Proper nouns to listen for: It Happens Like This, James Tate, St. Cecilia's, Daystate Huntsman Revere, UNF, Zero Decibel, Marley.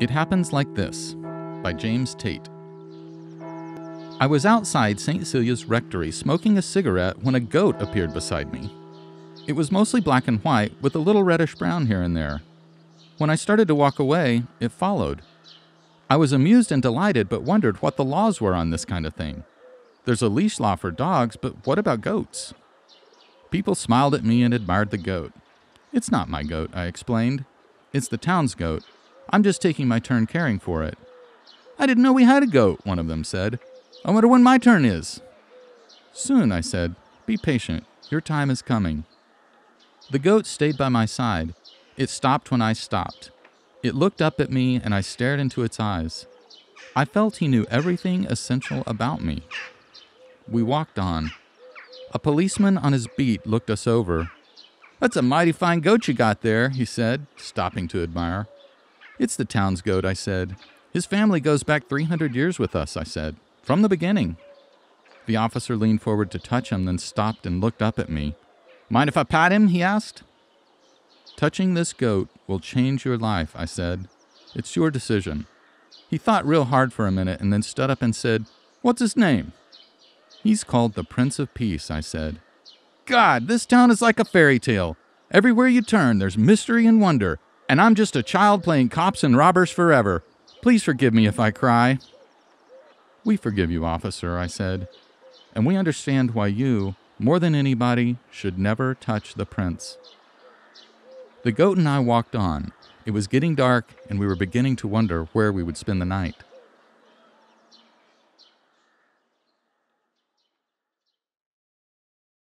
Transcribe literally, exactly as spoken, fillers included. It Happens Like This by James Tate. I was outside Saint Cecilia's rectory smoking a cigarette when a goat appeared beside me. It was mostly black and white with a little reddish-brown here and there. When I started to walk away, it followed. I was amused and delighted, but wondered what the laws were on this kind of thing. There's a leash law for dogs, but what about goats? People smiled at me and admired the goat. It's not my goat, I explained. It's the town's goat. I'm just taking my turn caring for it. I didn't know we had a goat, one of them said. I wonder when my turn is. Soon, I said. Be patient. Your time is coming. The goat stayed by my side. It stopped when I stopped. It looked up at me, and I stared into its eyes. I felt he knew everything essential about me. We walked on. A policeman on his beat looked us over. "That's a mighty fine goat you got there," he said, stopping to admire. "It's the town's goat," I said. "His family goes back three hundred years with us," I said. "From the beginning." The officer leaned forward to touch him, then stopped and looked up at me. "Mind if I pat him?" he asked. "Touching this goat will change your life," I said. "It's your decision." He thought real hard for a minute and then stood up and said, "What's his name?" "He's called the Prince of Peace," I said. "God, this town is like a fairy tale. Everywhere you turn, there's mystery and wonder, and I'm just a child playing cops and robbers forever. Please forgive me if I cry." "We forgive you, officer," I said, "and we understand why you, more than anybody, should never touch the prince." The goat and I walked on. It was getting dark, and we were beginning to wonder where we would spend the night.